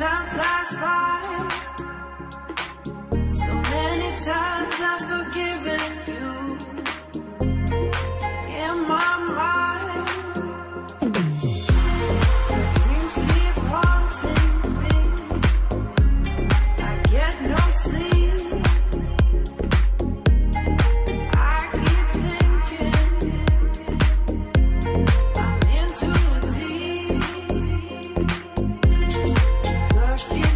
time flies by. So many times I've forgiven you. In my mind, dreams keep haunting me. I get no sleep. Yeah.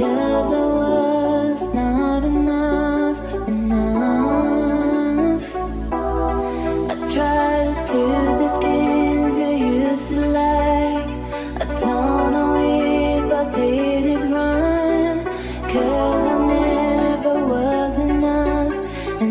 because I was not enough. I try to do the things you used to like. I don't know if I did it right, cause I never was enough. I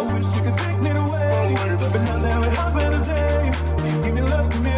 wish you could take me away, but now that we have better days, give me love, give me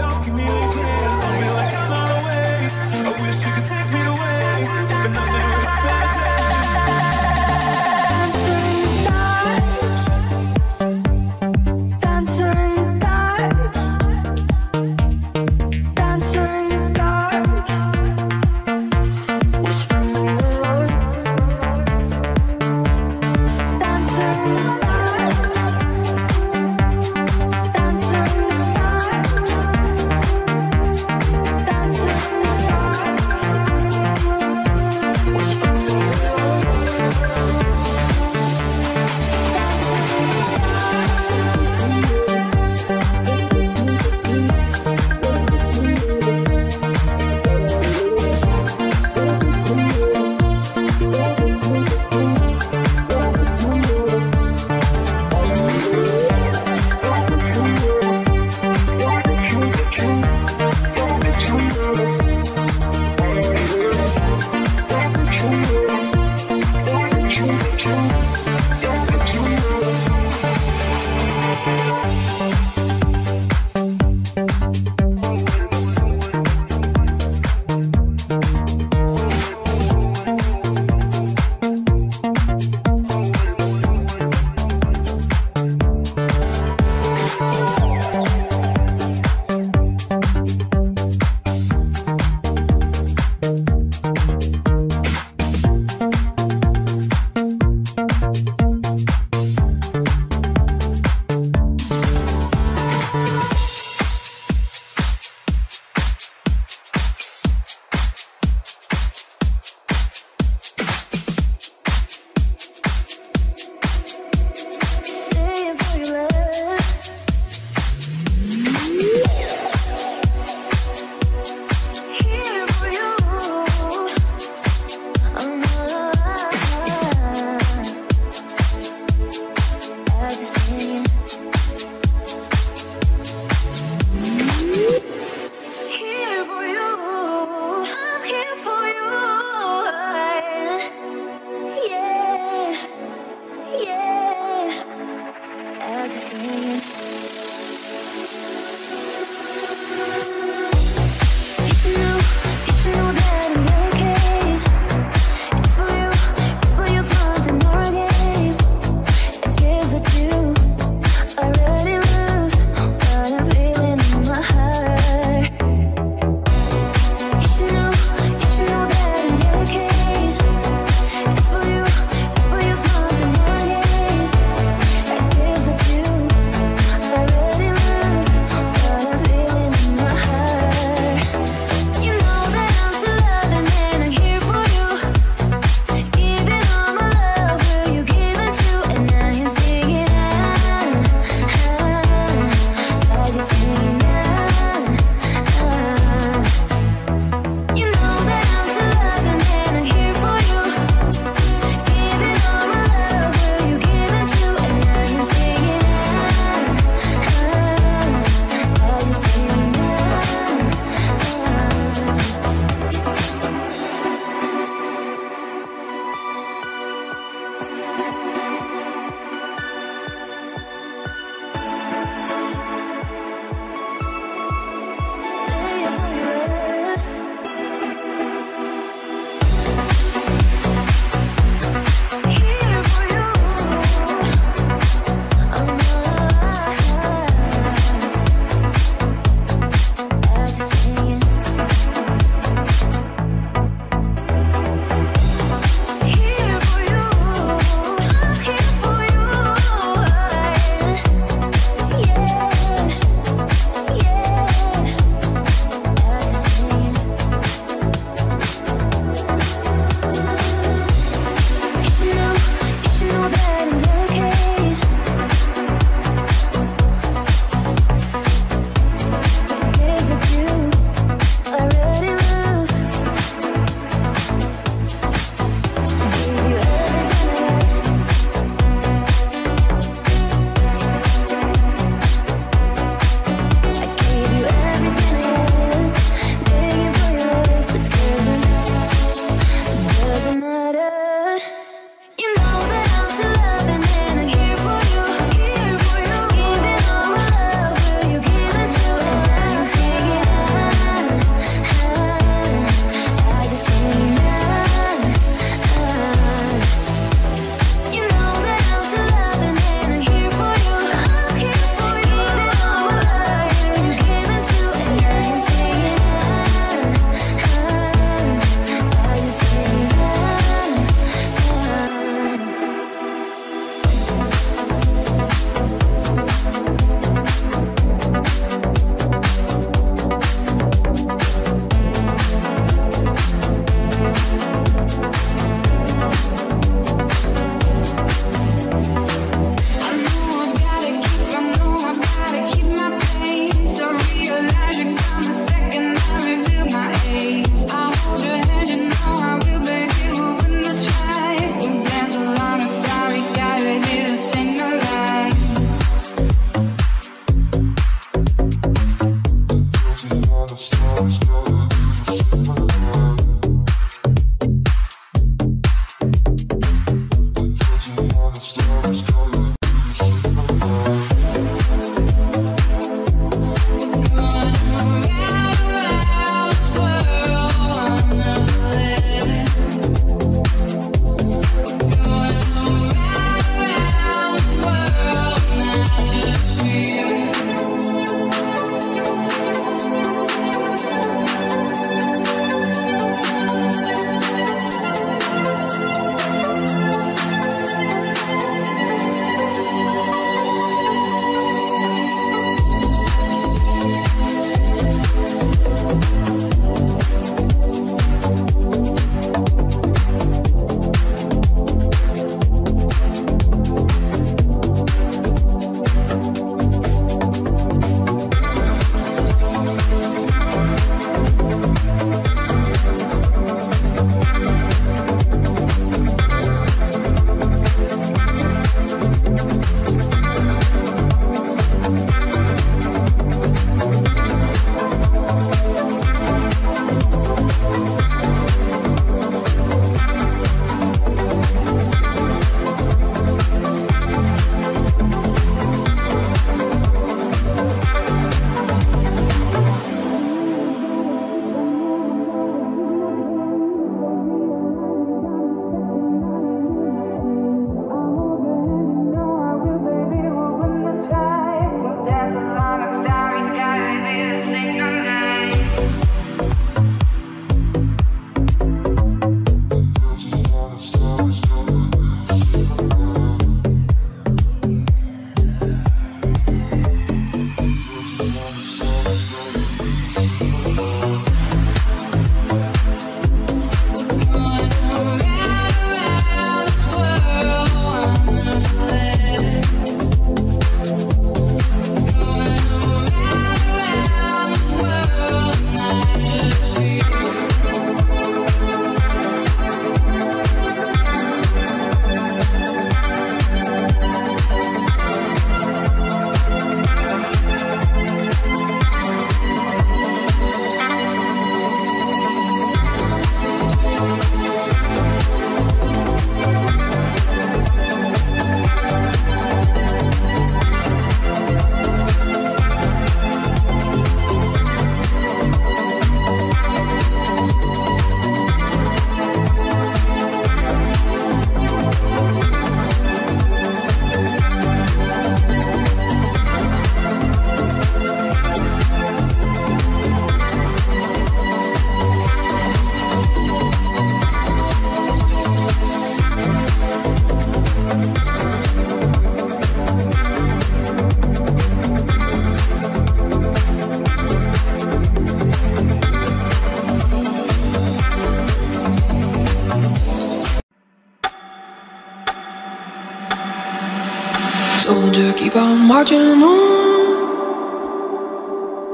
Keep on marching on,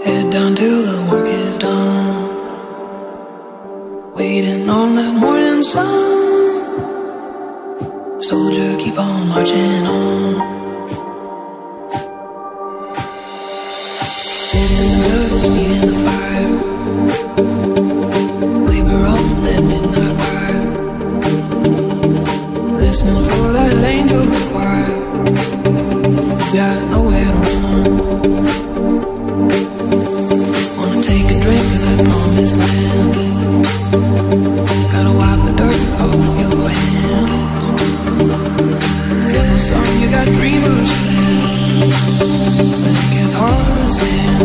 head down till the work is done. Waiting on that morning sun. Soldier, keep on marching on. Head in the dust, feet in the fire. Labor on that midnight wire. Listening for that angel choir. Got nowhere to run. Wanna take a drink of that promised land. Gotta wipe the dirt off of your hand. Careful son, you got dreamers plan. But it gets hard to stand.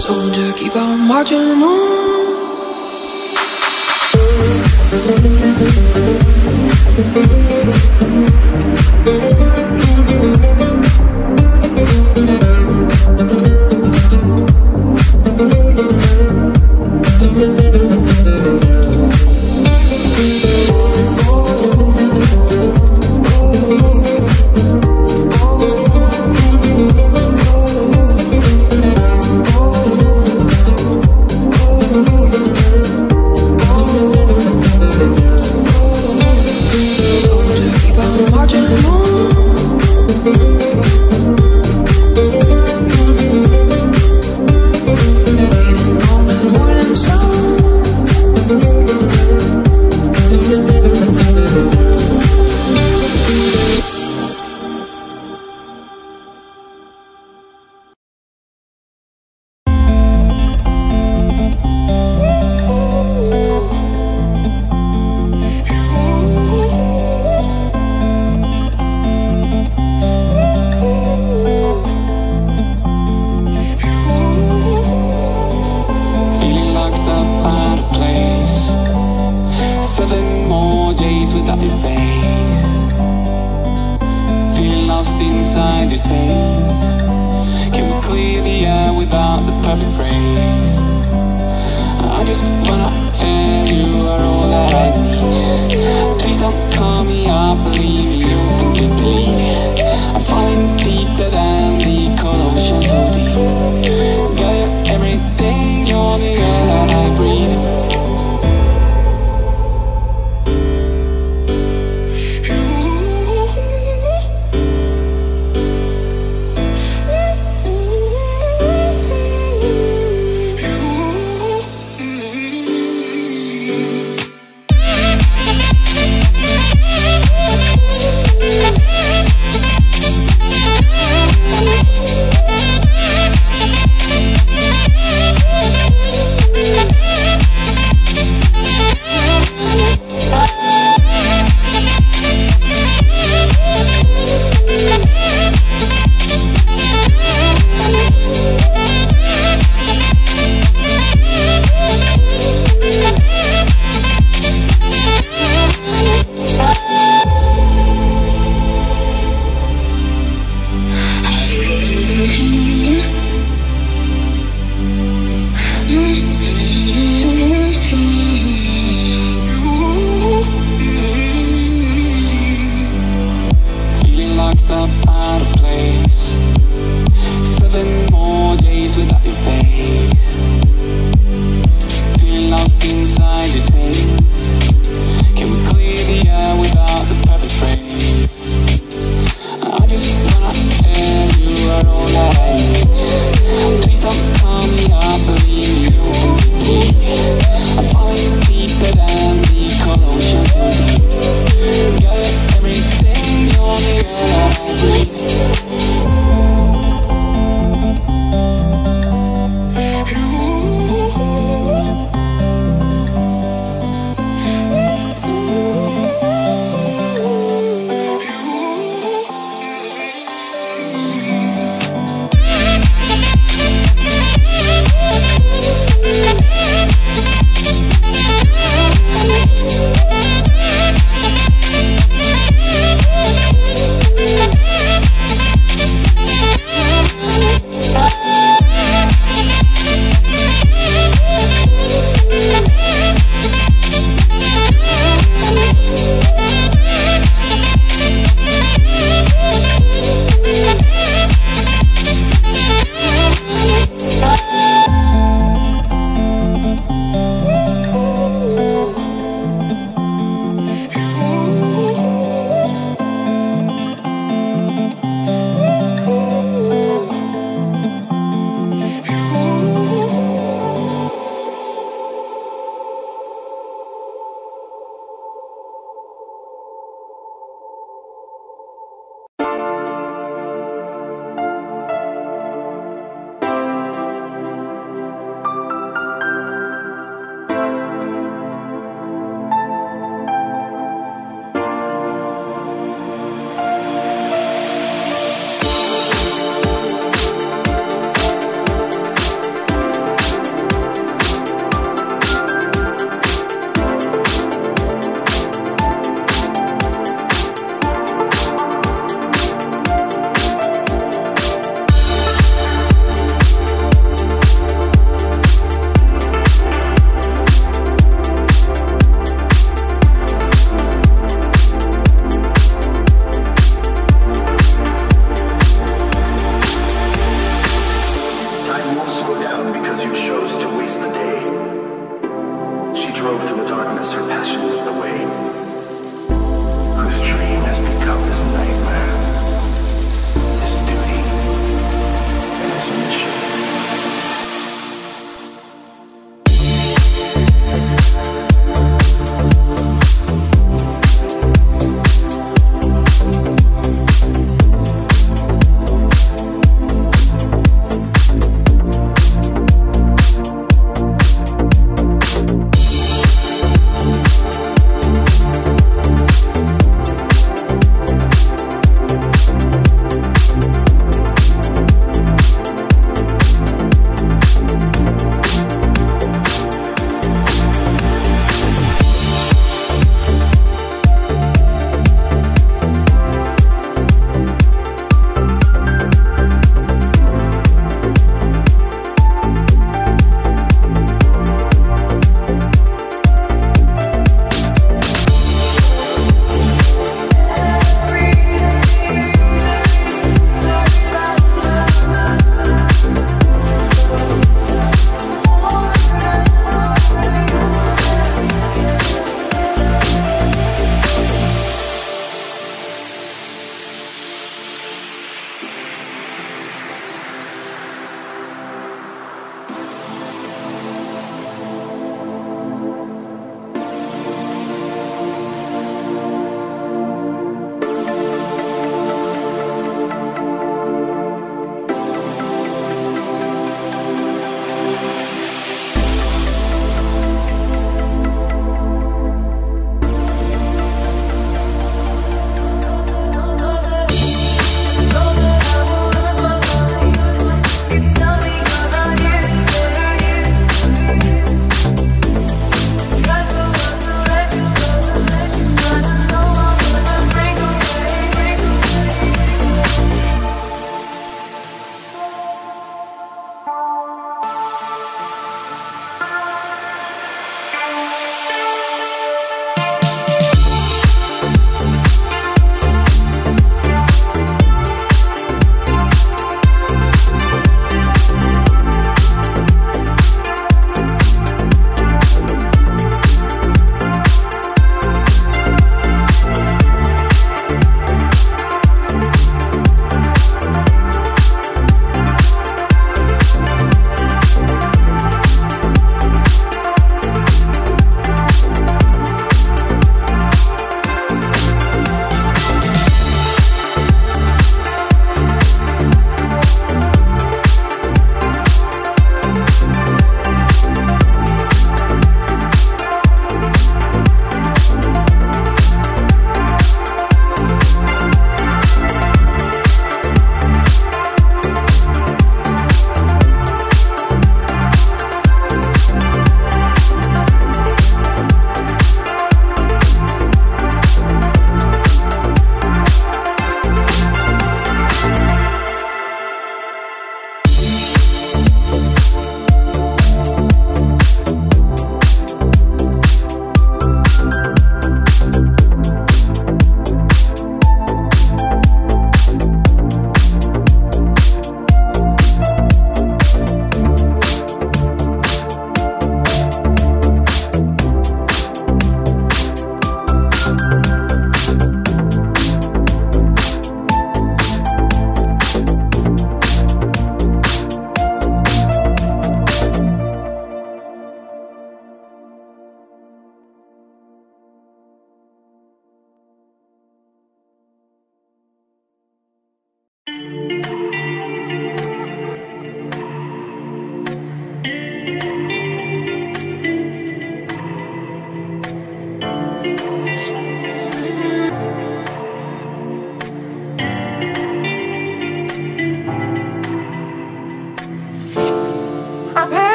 Soldier, keep on marching on.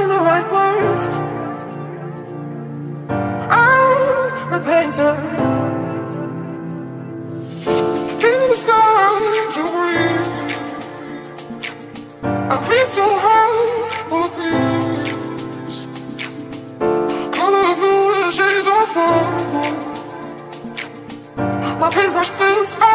say the right words. I'm the painter. In the sky to breathe, I reach so high for peace. Colorful and shades are falling. My paintbrush things out.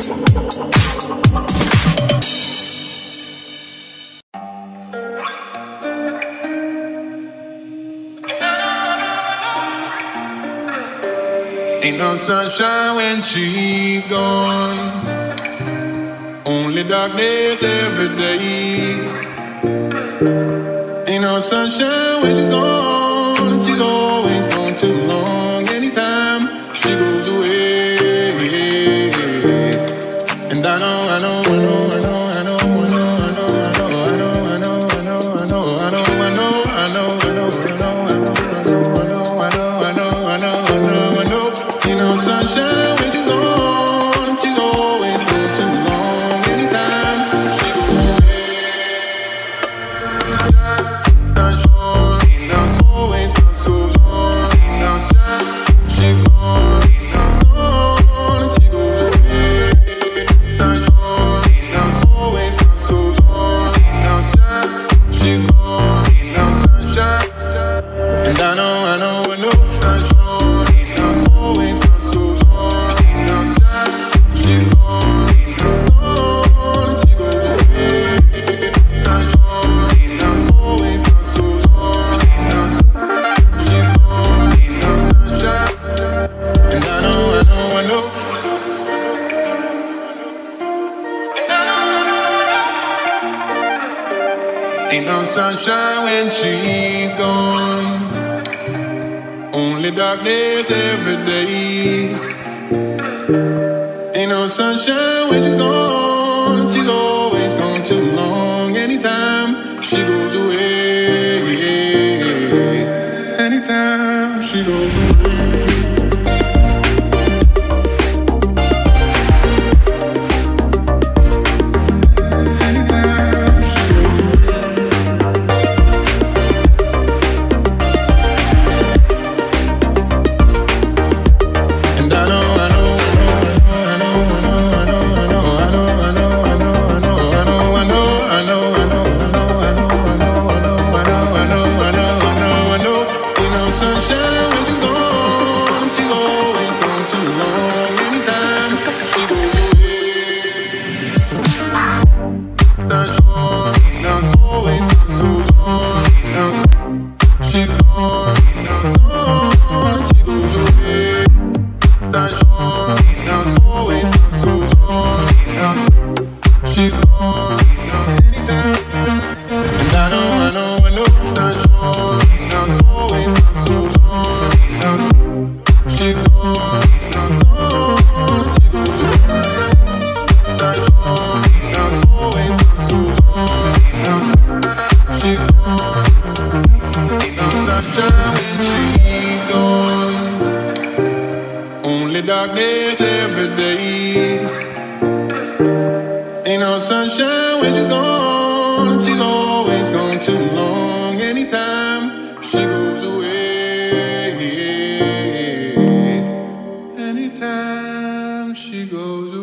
Ain't no sunshine when she's gone, only darkness every day. Ain't no sunshine when she's gone, and she's always gone too long. Anytime she goes away, and ain't no sunshine when she's gone, only darkness every day. Ain't no sunshine when she's gone, she's always gone too long. Anytime she goes away, anytime she goes away. Darkness every day. Ain't no sunshine when she's gone, and she's always gone too long. Anytime she goes away, anytime she goes away.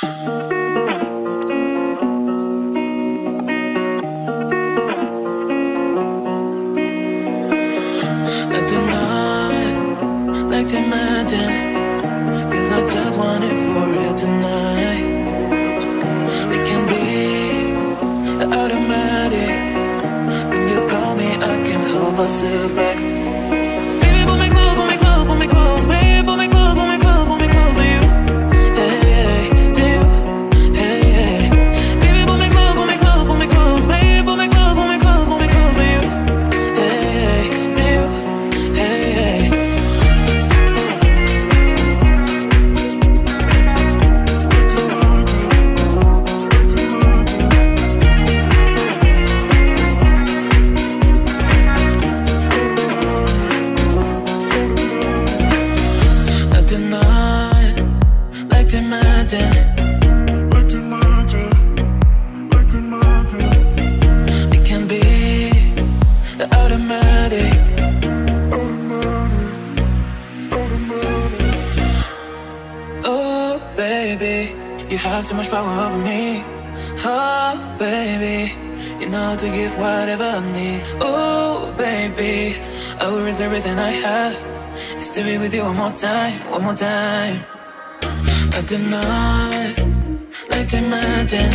I do not like to imagine, 'cause I just want it for real tonight. It can be automatic. When you call me, I can't hold myself back. It can be automatic. Oh baby, you have too much power over me. Oh baby, you know how to give whatever I need. Oh baby, I will risk everything I have just to be with you one more time, one more time. I do not like to imagine,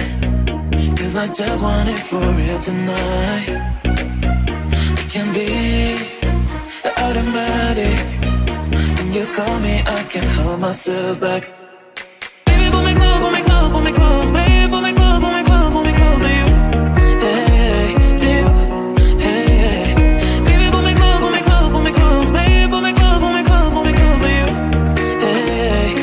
'cause I just want it for real tonight. It can be automatic. When you call me, I can't hold myself back. Baby, pull me close, pull me close, pull me close. Baby, pull me close, pull me close, pull me close to you. Hey, to you. Hey, hey. Baby, pull me close, pull me close, pull me close. Baby, pull me close, pull me close, pull me close to you. Hey, hey.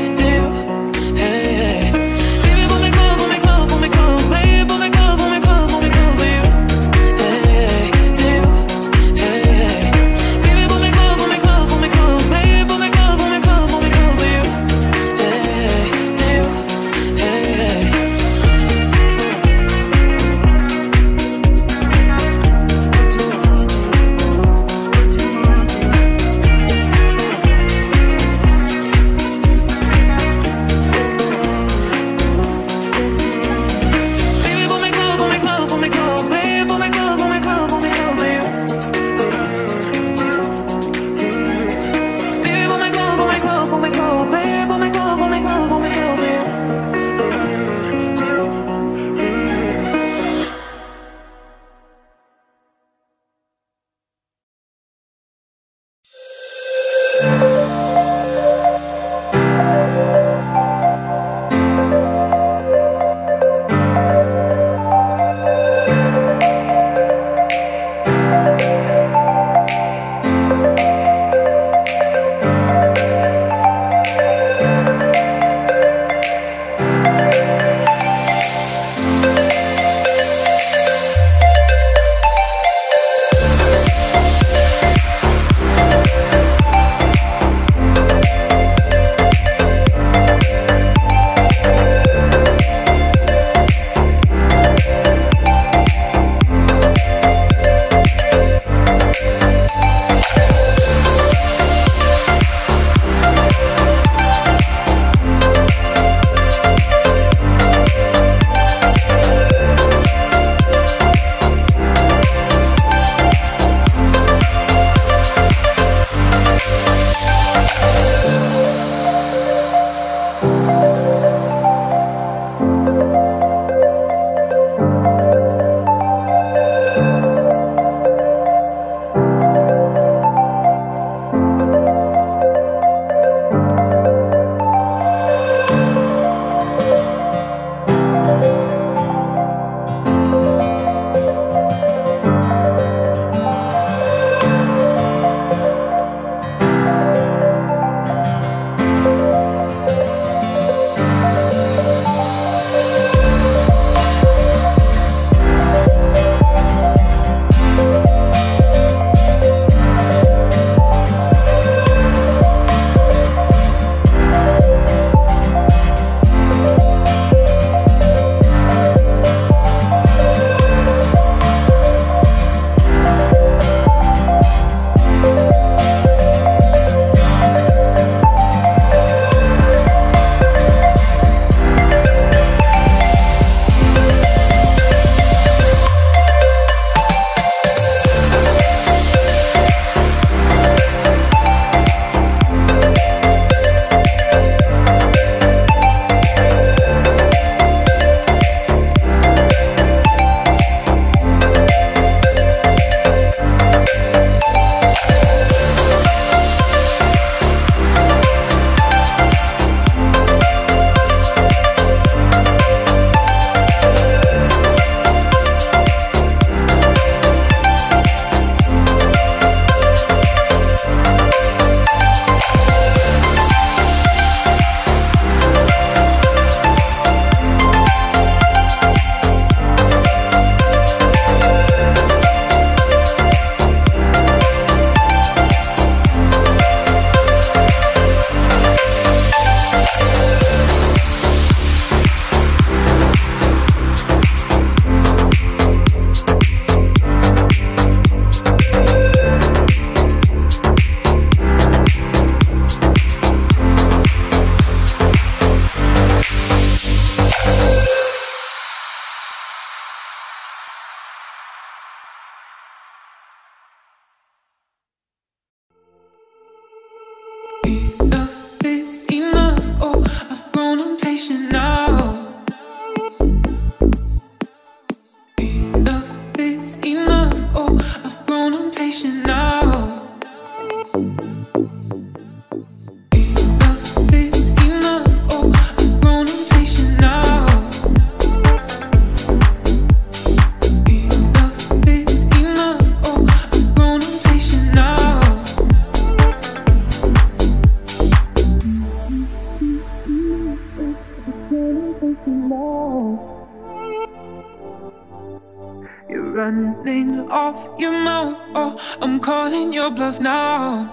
You're running off your mouth, oh, I'm calling your bluff now.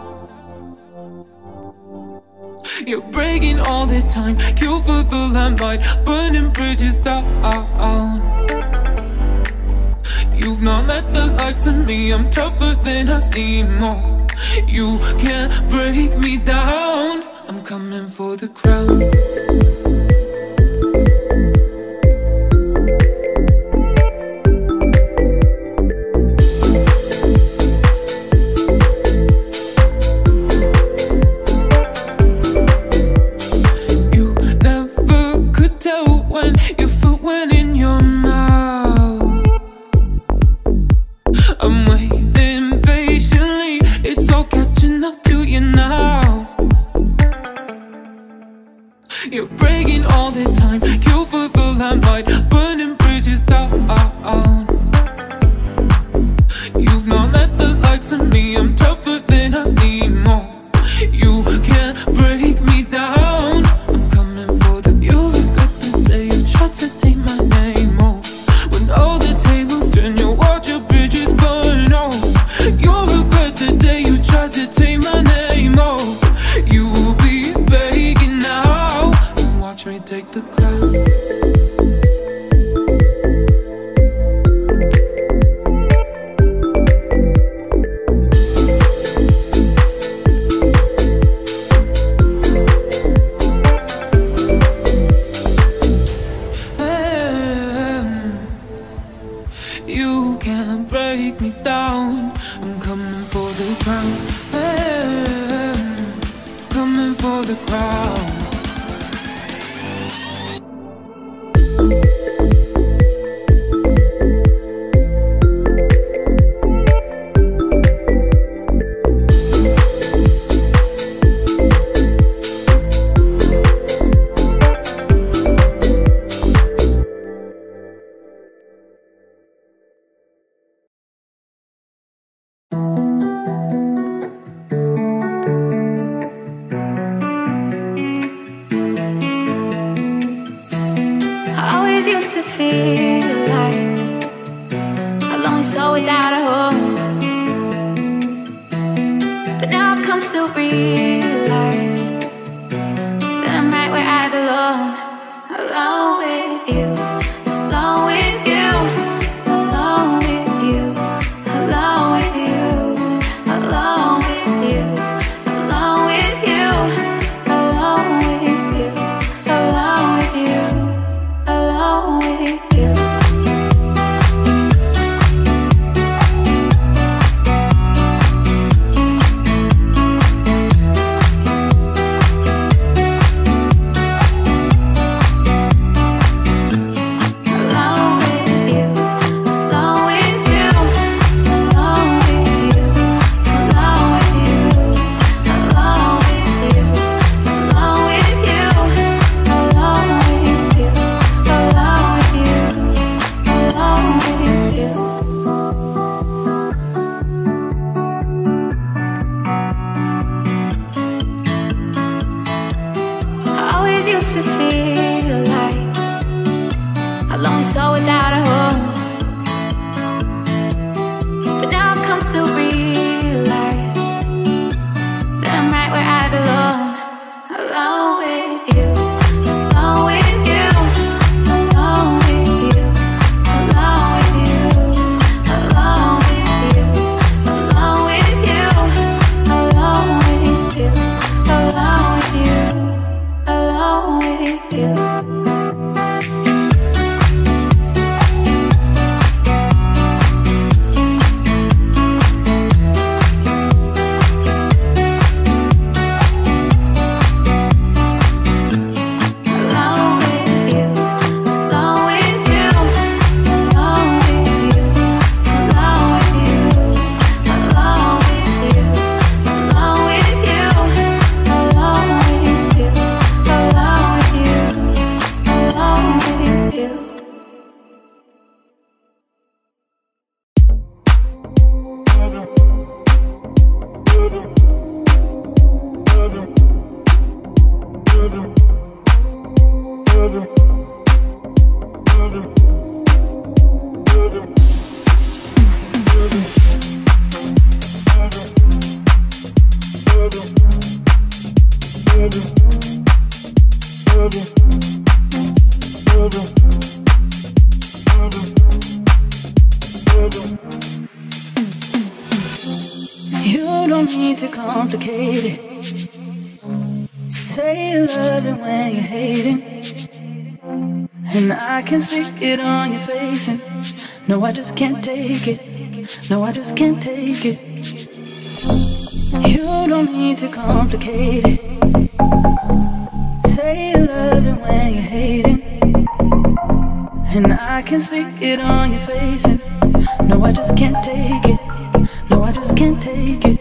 You're breaking all the time, cue for the limelight, burning bridges down. You've not let the likes of me, I'm tougher than I seem, oh. You can't break me down, I'm coming for the crown. You're breaking all the time, cue for the limelight, burning bridges down. You've not let the likes of me, I'm tougher than I seem, oh. You can't break me down, I'm coming for the. You'll regret the day you tried to take my name, oh. When all the tables turn, you'll watch your bridges burn, oh. You'll regret the day you tried to take my name, oh. You'll be begging now. Watch me take the crown. You can't break me down, I'm coming for the crown. Coming for the crown. Used to feel like a lonely soul without a home, but now I've come to realize that I'm right where I belong. Alone with you, alone with you, alone with you, alone with you, alone with you, alone with you, alone with you, alone with you. Alone with you. You don't need to complicate it. Say you love it when you hate it, and I can stick it on your face. And no, I just can't take it. No, I just can't take it. You don't need to complicate it. Say you love it when you hate it, and I can stick it on your face. And no, I just can't take it. No, I just can't take it.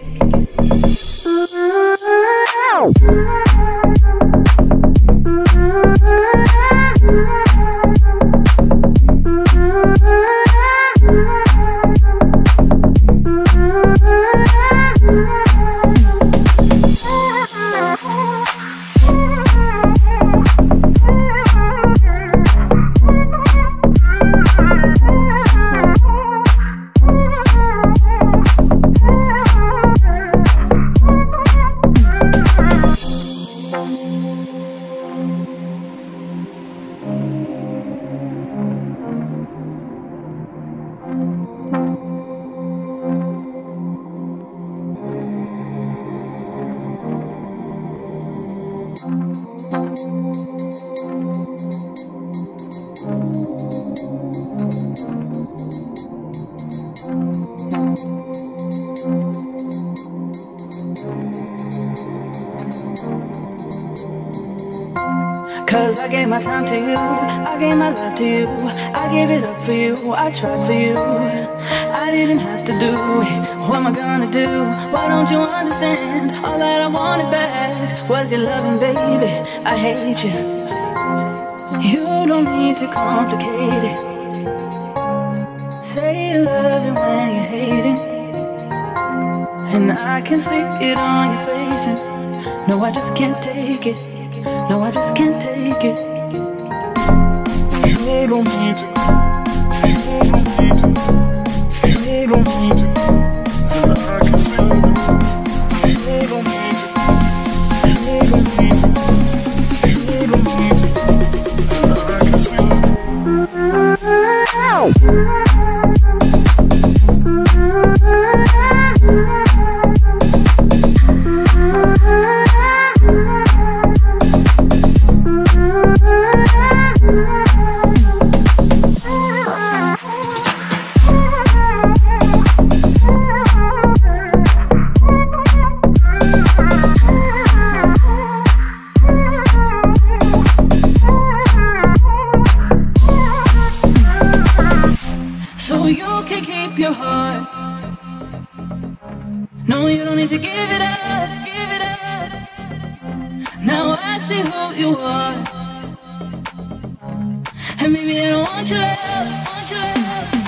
Cause I gave my time to you, I gave my life to you, I gave it up for you, I tried for you. I didn't have to do it, what am I gonna do? Why don't you understand? All that I wanted back was your loving, baby, I hate you. You don't need to complicate it. Say you love it when you hate it, and I can see it on your face. And no, I just can't take it. No, I just can't take it. You don't need to. You don't need to. You don't need to. And I can see it. You don't need to. You don't need to. You don't need to. And I can see it. No, you don't need to give it up, give it up. Now I see who you are. And baby, I don't want your love, want your love.